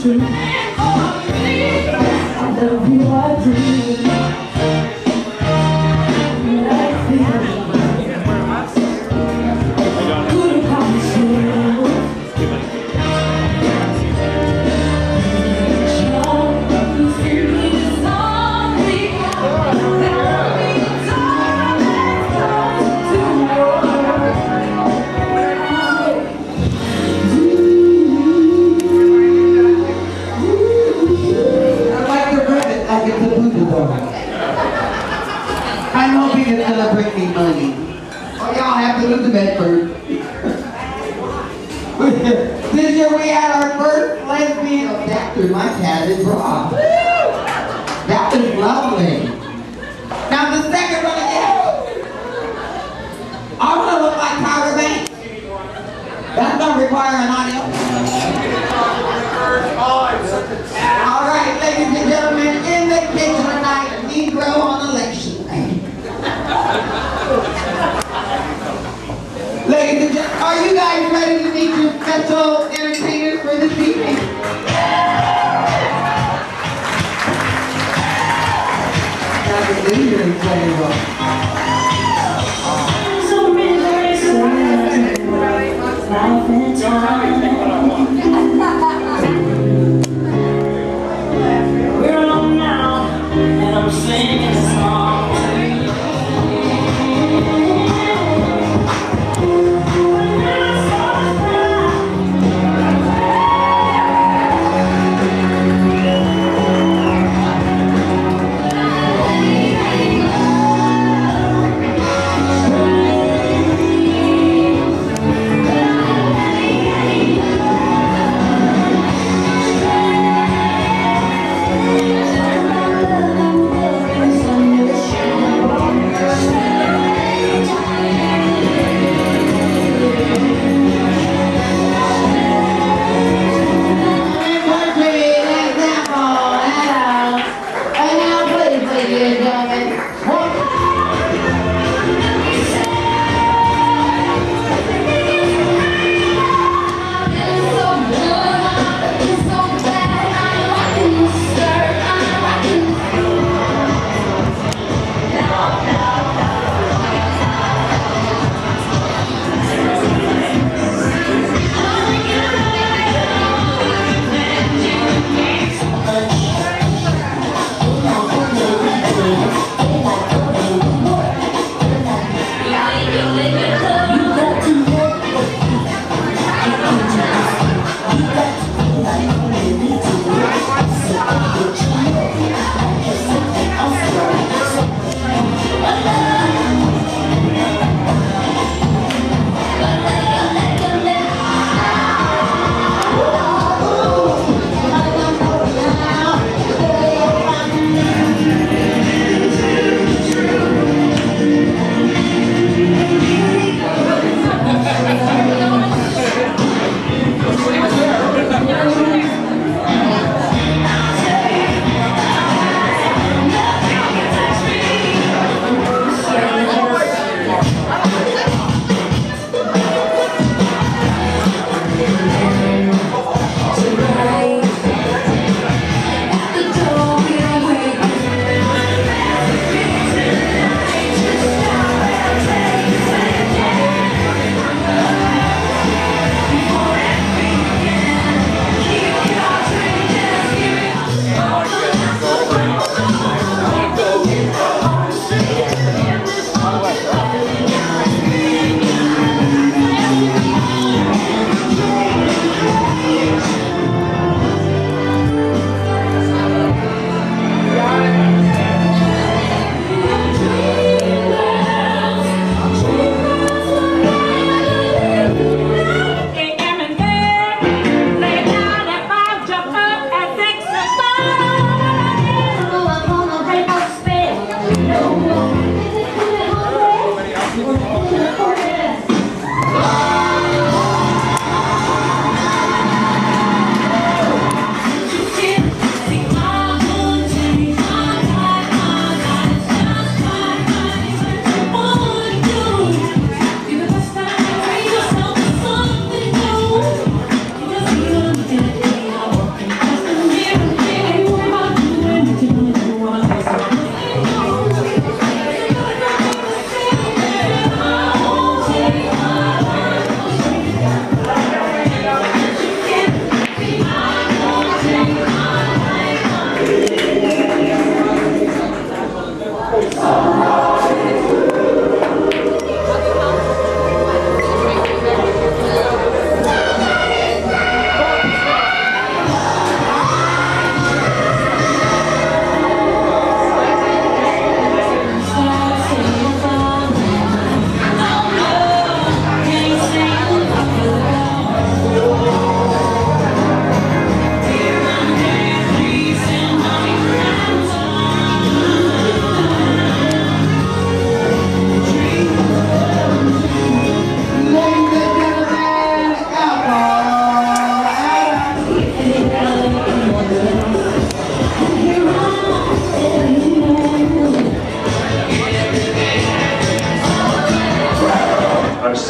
true. I love you, I do. And I feel good about you. You feel me to something I'm hoping it's gonna bring me money. Or y'all have to move to Bedford. This year we had our first lesbian. Oh, that threw my cat in bra. That was lovely. Now the second one is I wanna look like Tyra Banks. That's gonna require an audio. Alright, ladies and gentlemen, in the kitchen tonight, Negro on election night. Ladies and gentlemen, are you guys ready to meet your special entertainers for this evening? That's a leader in so really life and time.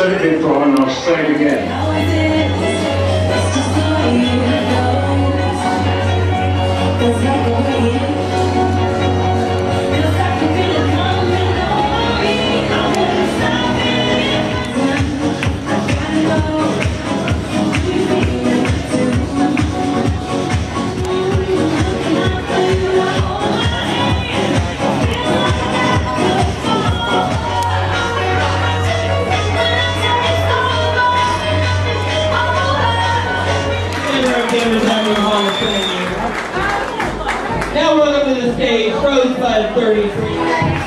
said it before and I'll say it again. Now welcome to the stage, Rosebud 33.